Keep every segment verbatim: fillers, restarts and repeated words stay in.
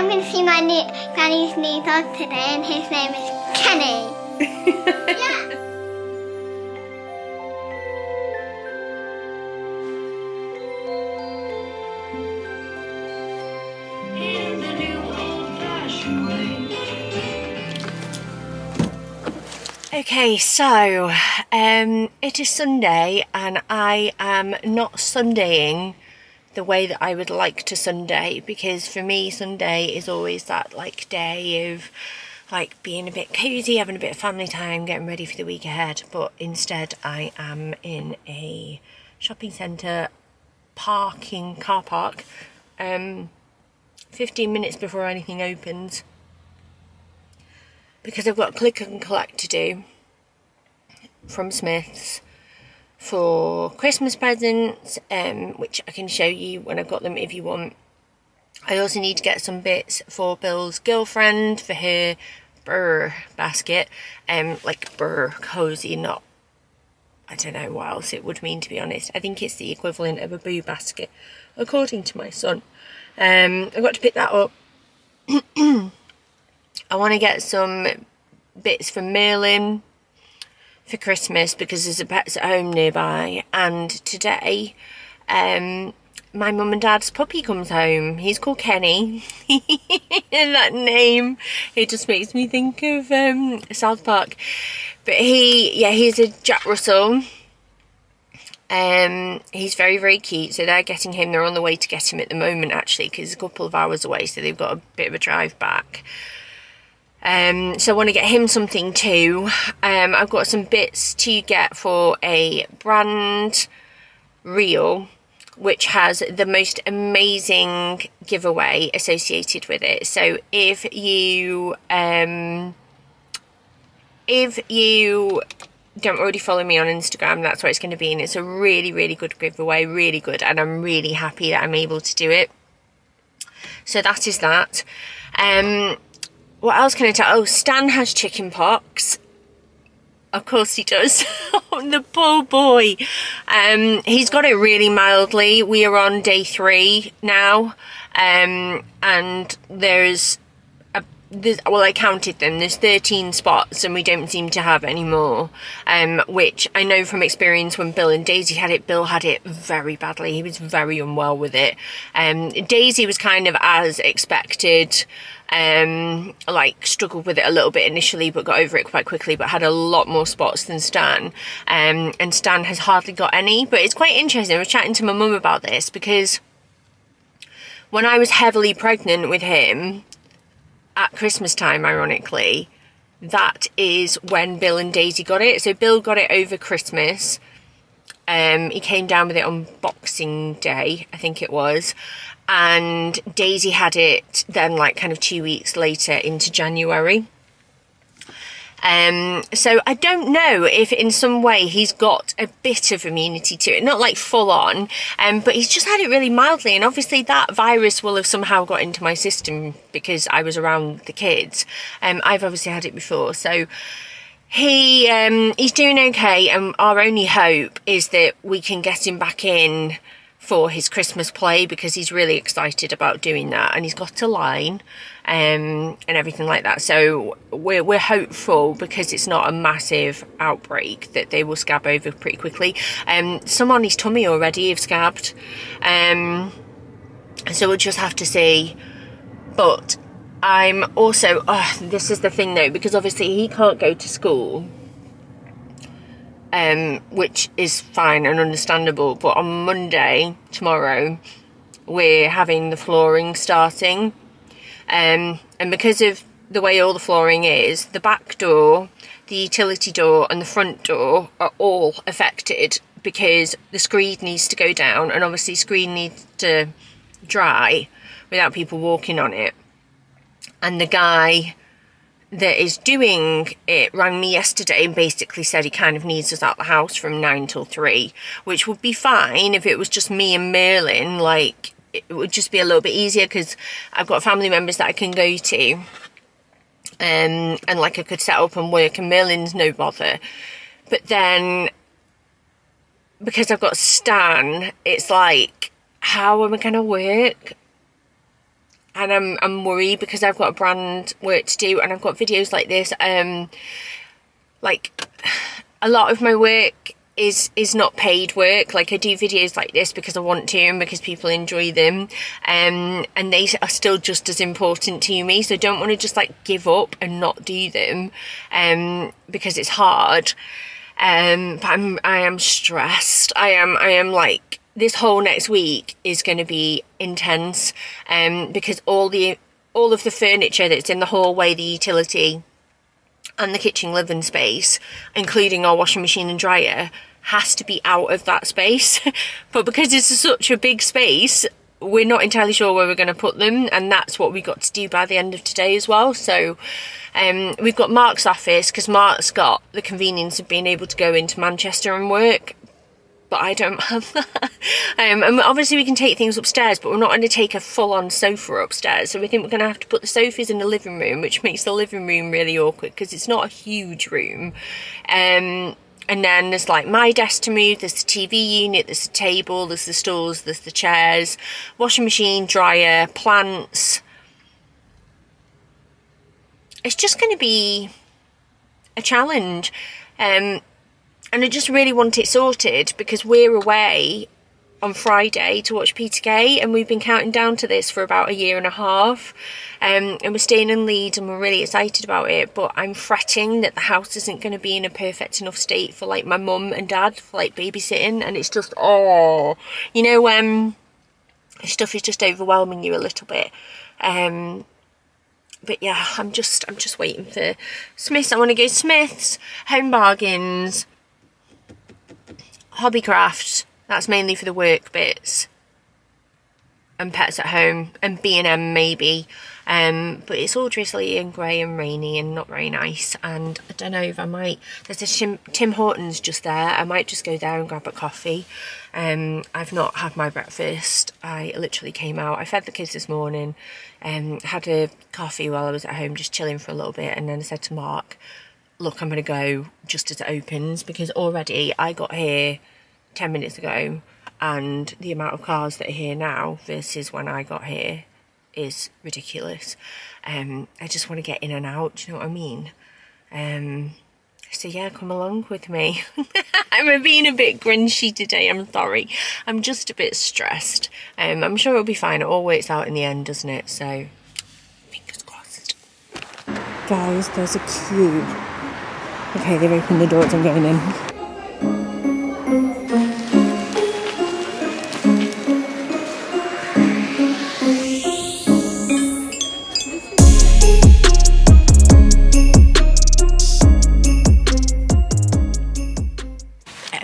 I'm going to see my new, granny's new dog today, and his name is Kenny. Yeah. In the new old-fashioned way. Okay, so um, it is Sunday, and I am not Sundaying the way that I would like to Sunday, because for me Sunday is always that like day of like being a bit cozy, having a bit of family time, getting ready for the week ahead. But instead I am in a shopping centre parking car park um, fifteen minutes before anything opens, because I've got click and collect to do from Smiths for Christmas presents, um, which I can show you when I've got them if you want. I also need to get some bits for Bill's girlfriend for her burr basket, um, like burr, cosy, not, I don't know what else it would mean, to be honest. I think it's the equivalent of a boo basket, according to my son. Um, I've got to pick that up. I want to get some bits for Merlin for Christmas, because there's a pets at home nearby. And today um my mum and dad's puppy comes home. He's called Kenny. That name, it just makes me think of um South Park. But he, yeah, he's a Jack Russell. Um he's very very cute, so they're getting him. They're on the way to get him at the moment, actually, because he's a couple of hours away, so they've got a bit of a drive back. Um, so I want to get him something too. Um, I've got some bits to get for a brand reel, which has the most amazing giveaway associated with it. So if you, um, if you don't already follow me on Instagram, that's what it's going to be. And it's a really, really good giveaway, really good. And I'm really happy that I'm able to do it. So that is that. Um... What else can I tell? Oh, Stan has chicken pox. Of course he does. The poor boy. Um, he's got it really mildly. We are on day three now. Um, and there's, a, there's, well, I counted them. There's thirteen spots, and we don't seem to have any more. Um, which I know from experience when Bill and Daisy had it, Bill had it very badly. He was very unwell with it. Um, Daisy was kind of as expected. Um, like struggled with it a little bit initially, but got over it quite quickly, but had a lot more spots than Stan. Um, and Stan has hardly got any. But it's quite interesting. I was chatting to my mum about this, because when I was heavily pregnant with him at Christmas time, ironically, that is when Bill and Daisy got it. So Bill got it over Christmas. Um, he came down with it on Boxing Day, I think it was. And Daisy had it then, like, kind of two weeks later into January. Um, so I don't know if in some way he's got a bit of immunity to it, not like full on, um, but he's just had it really mildly. And obviously that virus will have somehow got into my system because I was around the kids. Um, I've obviously had it before. So he um, he's doing okay. And our only hope is that we can get him back in for his Christmas play, because he's really excited about doing that, and he's got a line um, and everything like that. So we're, we're hopeful, because it's not a massive outbreak, that they will scab over pretty quickly. Um, some on his tummy already have scabbed, um, so we'll just have to see. But I'm also, oh, this is the thing though, because obviously he can't go to school, Um, which is fine and understandable. But on Monday, tomorrow, we're having the flooring starting. Um, and because of the way all the flooring is, the back door, the utility door and the front door are all affected, because the screed needs to go down, and obviously screed needs to dry without people walking on it. And the guy that is doing it rang me yesterday and basically said he kind of needs us out the house from nine till three, which would be fine if it was just me and Merlin. Like, it would just be a little bit easier, because I've got family members that I can go to, um, and like I could set up and work, and Merlin's no bother. But then because I've got Stan, it's like, how am I going to work? and I'm, I'm worried because I've got brand work to do, and I've got videos like this. Um, like a lot of my work is is not paid work. Like I do videos like this because I want to and because people enjoy them, um, and they are still just as important to me, so I don't want to just like give up and not do them, um, because it's hard. Um, but I'm, I am stressed. I am, I am like, this whole next week is going to be intense, um, because all the, all of the furniture that's in the hallway, the utility and the kitchen living space, including our washing machine and dryer, has to be out of that space. But because it's such a big space, we're not entirely sure where we're going to put them, and that's what we got to do by the end of today as well. So um we've got Mark's office, because Mark's got the convenience of being able to go into Manchester and work, but I don't have that. Um, and obviously we can take things upstairs, but we're not going to take a full-on sofa upstairs, so we think we're going to have to put the sofas in the living room, which makes the living room really awkward because it's not a huge room. Um, and then there's like my desk to move, there's the T V unit, there's the table, there's the stools, there's the chairs, washing machine, dryer, plants. It's just going to be a challenge. Um, and I just really want it sorted because we're away on Friday to watch Peter Kay, and we've been counting down to this for about a year and a half. Um, and we're staying in Leeds and we're really excited about it, but I'm fretting that the house isn't going to be in a perfect enough state for like my mum and dad for like babysitting, and it's just, oh, you know, um, stuff is just overwhelming you a little bit. Um, but yeah, I'm just, I'm just waiting for Smiths. I want to go to Smiths, Home Bargains, Hobbycraft. That's mainly for the work bits, and pets at home, and B and M maybe. Um, but it's all drizzly and grey and rainy and not very nice. And I don't know if I might, there's a Tim, Tim Hortons just there. I might just go there and grab a coffee. Um, I've not had my breakfast. I literally came out. I fed the kids this morning, um, had a coffee while I was at home, just chilling for a little bit. And then I said to Mark, look, I'm going to go just as it opens, because already I got here ten minutes ago, and the amount of cars that are here now versus when I got here is ridiculous. Um, I just want to get in and out, do you know what I mean? Um, so yeah, come along with me. I'm being a bit grinchy today, I'm sorry. I'm just a bit stressed. Um, I'm sure it'll be fine, it all works out in the end, doesn't it? So, fingers crossed. Guys, there's a queue. Okay, they've opened the doors, I'm going in.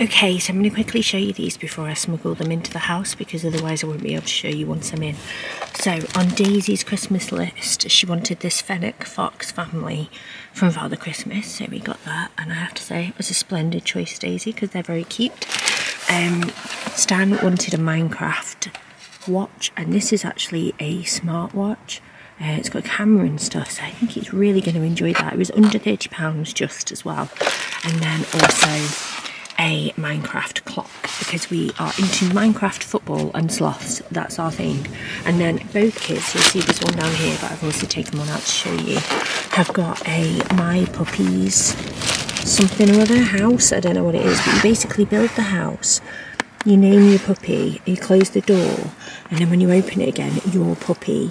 Okay, so I'm going to quickly show you these before I smuggle them into the house, because otherwise I won't be able to show you once I'm in. So on Daisy's Christmas list, she wanted this Fennec Fox family from Father Christmas, so we got that, and I have to say it was a splendid choice, Daisy, because they're very cute. Um, Stan wanted a Minecraft watch, and this is actually a smartwatch. Uh, it's got a camera and stuff, so I think he's really going to enjoy that. It was under thirty pounds just as well. And then also a Minecraft clock, because we are into Minecraft football and sloths, that's our thing. And then both kids, you'll see this one down here, but I've also taken one out to show you, have got a My Puppies something or other house, I don't know what it is, but you basically build the house, you name your puppy, you close the door, and then when you open it again, your puppy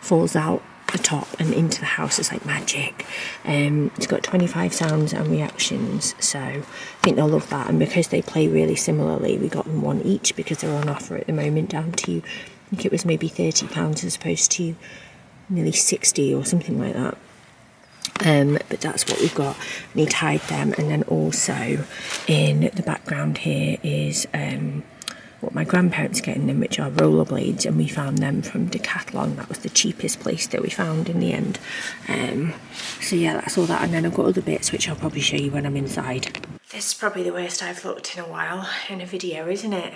falls out the top and into the house. It's like magic. Um, it's got twenty-five sounds and reactions, so I think they'll love that. And because they play really similarly, we got them one each because they're on offer at the moment, down to, I think it was maybe thirty pounds as opposed to nearly sixty or something like that. Um, but that's what we've got, and he tied them. And then also in the background here is um, what my grandparents are getting them, which are rollerblades, and we found them from Decathlon. That was the cheapest place that we found in the end. Um, so yeah, that's all that, and then I've got other bits which I'll probably show you when I'm inside. This is probably the worst I've looked in a while in a video, isn't it?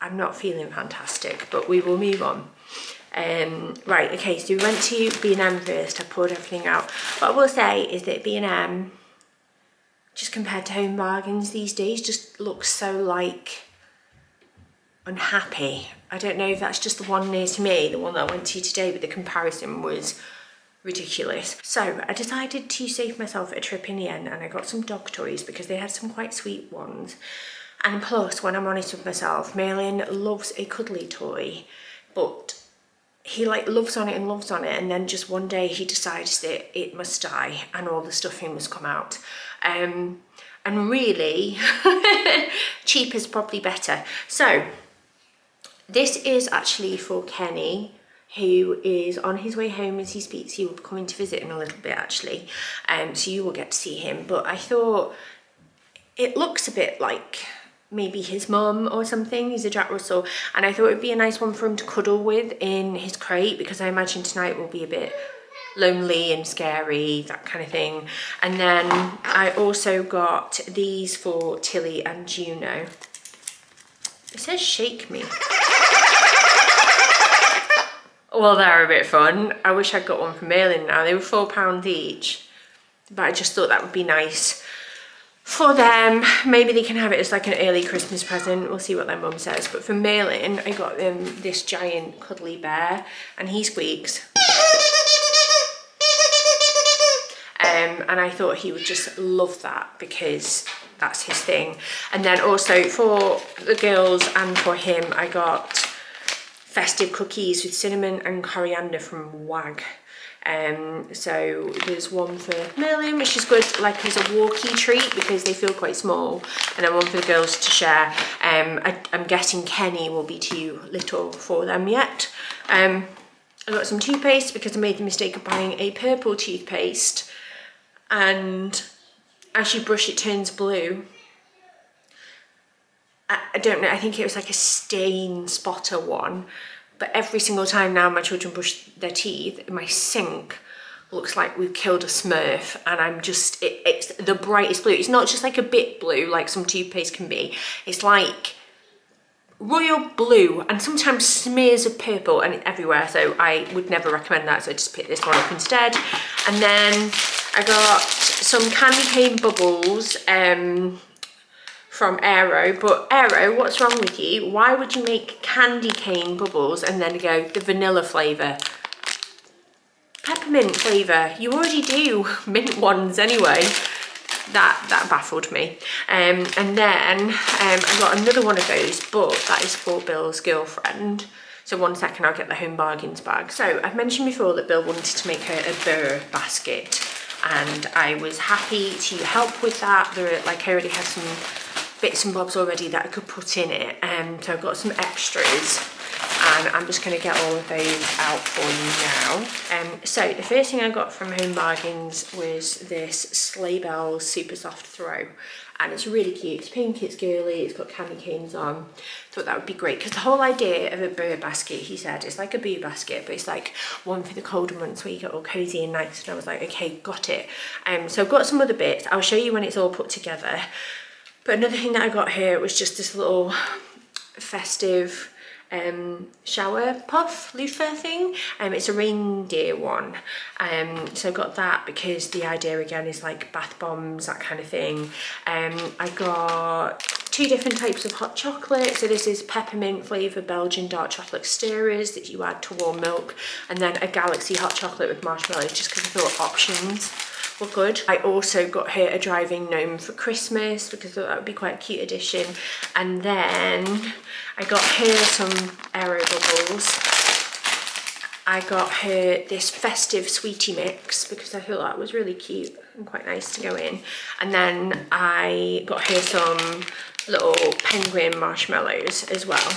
I'm not feeling fantastic, but we will move on. Um, right, okay, so we went to B and M first. I poured everything out. What I will say is that B and M, just compared to Home Bargains these days, just looks so like unhappy. I don't know if that's just the one near to me. The one that I went to today with the comparison was ridiculous. So I decided to save myself a trip in the end, and I got some dog toys because they had some quite sweet ones. And plus, when I'm honest with myself, Merlin loves a cuddly toy, but he like loves on it and loves on it, and then just one day he decides that it must die and all the stuffing must come out. Um, and really, cheap is probably better. So this is actually for Kenny, who is on his way home as he speaks. He will be coming to visit in a little bit actually, um, so you will get to see him. But I thought it looks a bit like maybe his mum or something. He's a Jack Russell, and I thought it'd be a nice one for him to cuddle with in his crate, because I imagine tonight will be a bit lonely and scary, that kind of thing. And then I also got these for Tilly and Juno. It says shake me. Well, they're a bit fun. I wish I'd got one from Merlin now. They were four pounds each, but I just thought that would be nice for them. Maybe they can have it as like an early Christmas present. We'll see what their mum says. But for Merlin, I got them this giant cuddly bear, and he squeaks. Um, and I thought he would just love that because that's his thing. And then also for the girls and for him, I got festive cookies with cinnamon and coriander from Wag. Um, so there's one for Merlin, which is good like as a walkie treat because they feel quite small, and then one for the girls to share. Um, I, I'm guessing Kenny will be too little for them yet. Um, I got some toothpaste because I made the mistake of buying a purple toothpaste, and as you brush it turns blue. I, I don't know, I think it was like a stain spotter one. But every single time now my children brush their teeth, my sink looks like we've killed a Smurf, and I'm just, it, it's the brightest blue. It's not just like a bit blue like some toothpaste can be. It's like royal blue and sometimes smears of purple, and it's everywhere, so I would never recommend that, so I just picked this one up instead. And then I got some candy cane bubbles um, from Aero. But Aero, what's wrong with you? Why would you make candy cane bubbles and then go the vanilla flavour? Peppermint flavour. You already do mint ones anyway. That that baffled me. Um, and then um, I got another one of those, but that is for Bill's girlfriend. So one second, I'll get the Home Bargains bag. So I've mentioned before that Bill wanted to make her a burr basket, and I was happy to help with that. There are, like, I already have some bits and bobs already that I could put in it, and um, so I've got some extras, and I'm just going to get all of those out for you now. Um, so the first thing I got from Home Bargains was this Sleigh Bells Super Soft Throw, and it's really cute. It's pink, it's girly, it's got candy canes on. Thought that would be great, because the whole idea of a bird basket, he said, it's like a boo basket, but it's like one for the colder months where you get all cozy and nice. And I was like, okay, got it. Um, so I've got some other bits. I'll show you when it's all put together. But another thing that I got here was just this little festive um, shower puff loofah thing. Um, it's a reindeer one. Um, so I got that because the idea again is like bath bombs, that kind of thing. Um, I got two different types of hot chocolate. So this is peppermint flavour Belgian dark chocolate stirrers that you add to warm milk. And then a Galaxy hot chocolate with marshmallows, just because I thought options were good. I also got her a driving gnome for Christmas because I thought that would be quite a cute addition. And then I got her some Aero bubbles. I got her this festive sweetie mix because I thought that was really cute and quite nice to go in. And then I got her some little penguin marshmallows as well.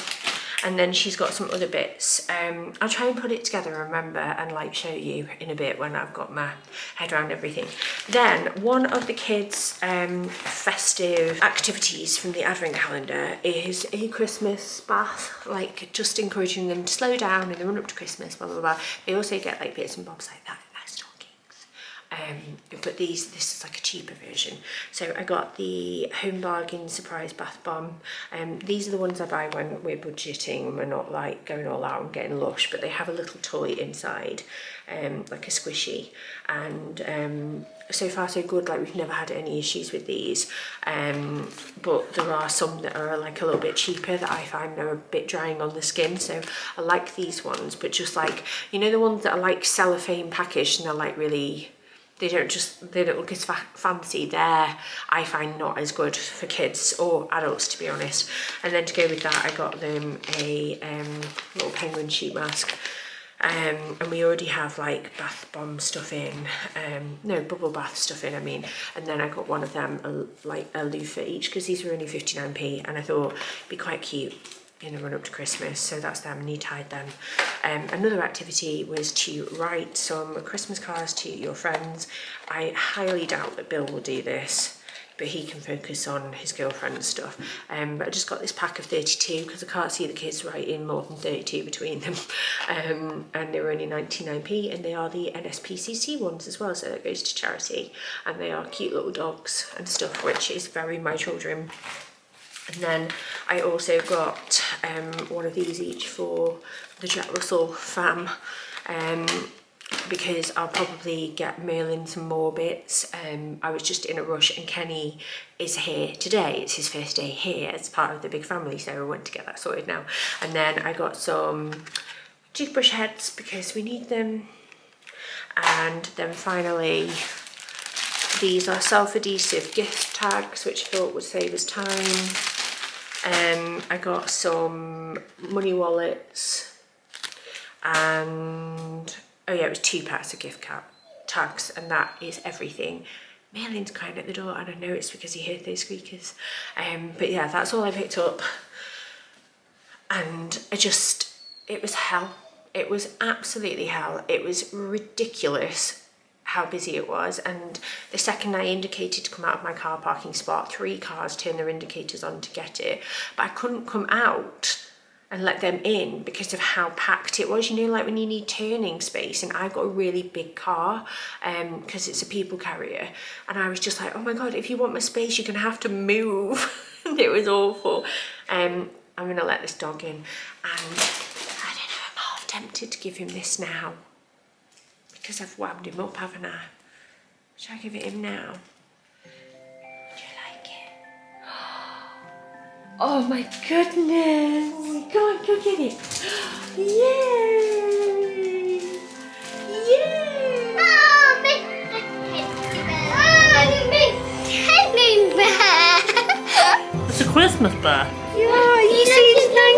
And then she's got some other bits. Um, I'll try and put it together, remember, and like show you in a bit when I've got my head around everything. Then one of the kids' um, festive activities from the advent calendar is a Christmas bath, like just encouraging them to slow down in the run up to Christmas, blah, blah, blah. They also get like bits and bobs like that in their stockings. Um, but these, this is like a cheaper version. So I got the Home Bargains Surprise Bath Bomb. Um, these are the ones I buy when we're budgeting and we're not like going all out and getting Lush, but they have a little toy inside, um, like a squishy. And um, so far so good, like we've never had any issues with these. Um, but there are some that are like a little bit cheaper that I find are a bit drying on the skin. So I like these ones, but just like, you know, the ones that are like cellophane packaged and they're like really, they don't just, they don't look as fa fancy there. I find not as good for kids or adults, to be honest. And then to go with that, I got them a um, little penguin sheet mask. Um, and we already have like bath bomb stuff in, um, no, bubble bath stuff in, I mean. And then I got one of them, a, like a loofah each, because these were only fifty-nine p, and I thought it'd be quite cute in the run-up to Christmas. So that's them, and he tied them. Um, another activity was to write some Christmas cards to your friends. I highly doubt that Bill will do this, but he can focus on his girlfriend and stuff. Um, but I just got this pack of thirty-two because I can't see the kids writing more than thirty-two between them. Um, and they were only ninety-nine p, and they are the N S P C C ones as well, so that goes to charity. And they are cute little dogs and stuff, which is very my children. And then I also got um, one of these each for the Jack Russell fam, um, because I'll probably get Merlin some more bits. Um, I was just in a rush, and Kenny is here today. It's his first day here as part of the big family, so I want to get that sorted now. And then I got some toothbrush heads because we need them. And then finally, these are self-adhesive gift tags, which I thought would save us time. Um, I got some money wallets, and oh yeah, it was two packs of gift card tags, and that is everything. Merlin's crying at the door, and I know it's because he heard those squeakers. Um, but yeah, that's all I picked up, and I just, it was hell. It was absolutely hell. It was ridiculous how busy it was. And the second I indicated to come out of my car parking spot, three cars turned their indicators on to get it, but I couldn't come out and let them in because of how packed it was. You know, like when you need turning space, and I've got a really big car um because it's a people carrier, and I was just like, oh my god, if you want my space you're gonna have to move. It was awful. um I'm gonna let this dog in, and I don't know, I'm half tempted to give him this now because I've wound him up, haven't I? Shall I give it him now? Do you like it? Oh my goodness! Go on, go get it! Yay! Yay! Oh, Miss Teddy Bear! Oh, Miss Teddy Bear! It's a Christmas bear! Yeah, oh,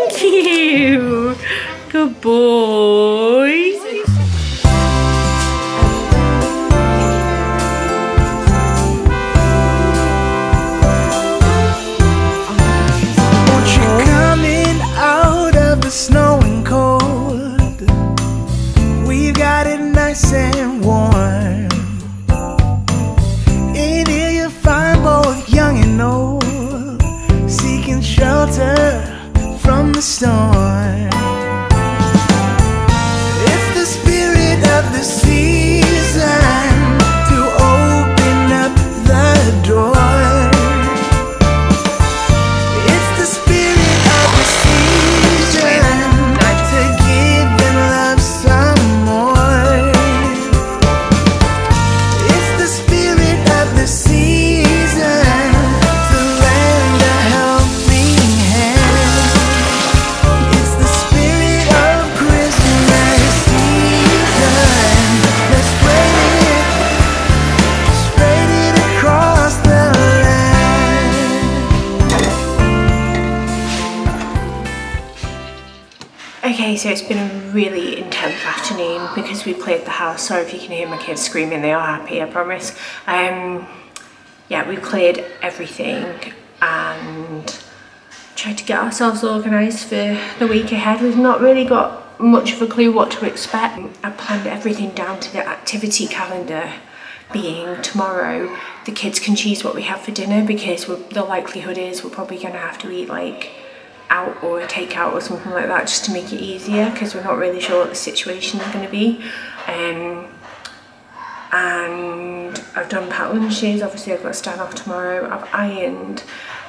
you say thank you! Good boy! Snow and cold, we've got it nice and warm. In here you find both young and old, seeking shelter from the storm. It's the spirit of the season to open up the door. So it's been a really intense afternoon because we played the house. Sorry if you can hear my kids screaming, they are happy, I promise. Um, yeah, we played everything and tried to get ourselves organised for the week ahead. We've not really got much of a clue what to expect. I planned everything down to the activity calendar being tomorrow the kids can choose what we have for dinner, because we're, the likelihood is we're probably going to have to eat like out or a takeout or something like that, just to make it easier, because we're not really sure what the situation is going to be. Um, and I've done pattern shoes. Obviously I've got Stan off tomorrow. I've ironed,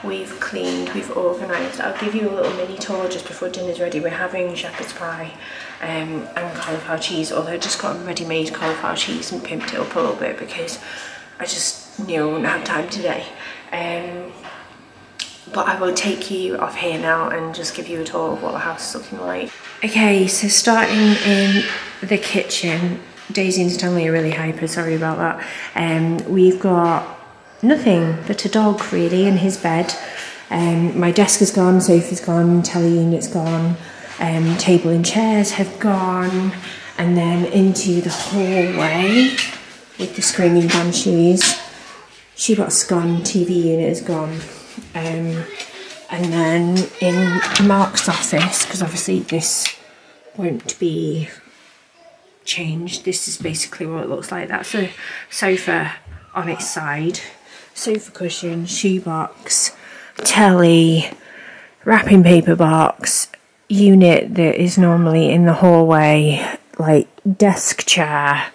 we've cleaned, we've organised. I'll give you a little mini tour just before dinner's ready. We're having shepherd's pie um, and cauliflower cheese, although I just got ready-made cauliflower cheese and pimped it up a little bit because I just knew I wouldn't have time today. Um, but I will take you off here now and just give you a tour of what the house is looking like. Okay, so starting in the kitchen, Daisy and Stanley are really hyper, sorry about that. Um, we've got nothing but a dog really in his bed. Um, my desk is gone, sofa's gone, telly unit's gone, um, table and chairs have gone, and then into the hallway with the screaming banshees. Shoebox gone, T V unit is gone. Um, and then in Mark's office, because obviously this won't be changed, this is basically what it looks like. That's a sofa on its side, sofa cushion, shoebox, telly, wrapping paper box, unit that is normally in the hallway, like desk chair.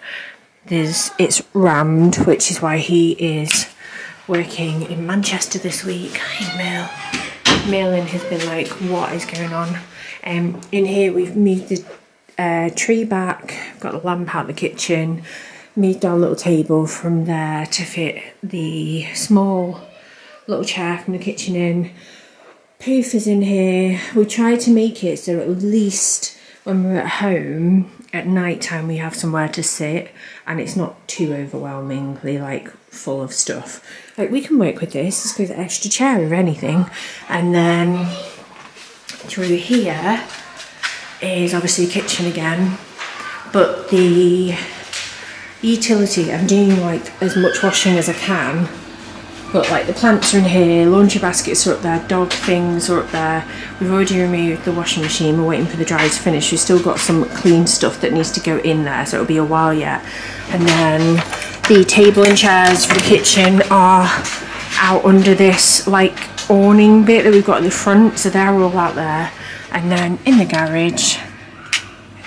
There's, it's rammed, which is why he is working in Manchester this week. Hi Merlin. Merlin has been like, what is going on? Um, in here we've moved the uh, tree back, got the lamp out the kitchen, moved our little table from there to fit the small little chair from the kitchen in. Poof is in here. We try to make it so at least when we're at home at night time we have somewhere to sit and it's not too overwhelmingly like full of stuff. Like, we can work with this, let's go with an extra chair or anything. And then through here is obviously the kitchen again, but the utility, I'm doing like as much washing as I can, but like the plants are in here, laundry baskets are up there, dog things are up there. We've already removed the washing machine, we're waiting for the dryer to finish. We've still got some clean stuff that needs to go in there, so it'll be a while yet. And then the table and chairs for the kitchen are out under this like awning bit that we've got in the front, so they're all out there. And then in the garage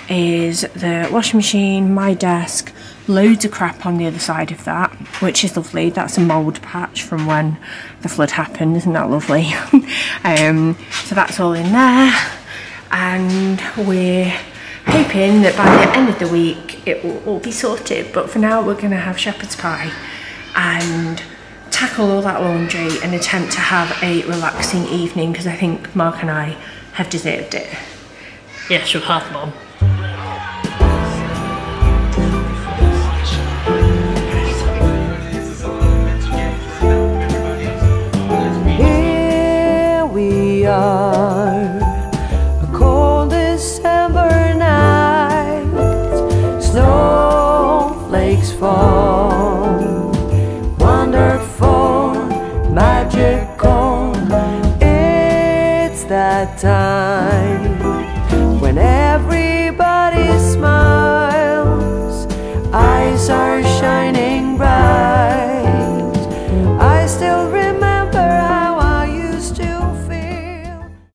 is the washing machine, my desk, loads of crap on the other side of that, which is lovely. That's a mould patch from when the flood happened, isn't that lovely? um, so that's all in there, and we're hoping that by the end of the week it will all be sorted, but for now we're going to have shepherd's pie and tackle all that laundry and attempt to have a relaxing evening, because I think Mark and I have deserved it. Yes, you've had, Mum. A cold December night, snowflakes fall, wonderful, magical, it's that time.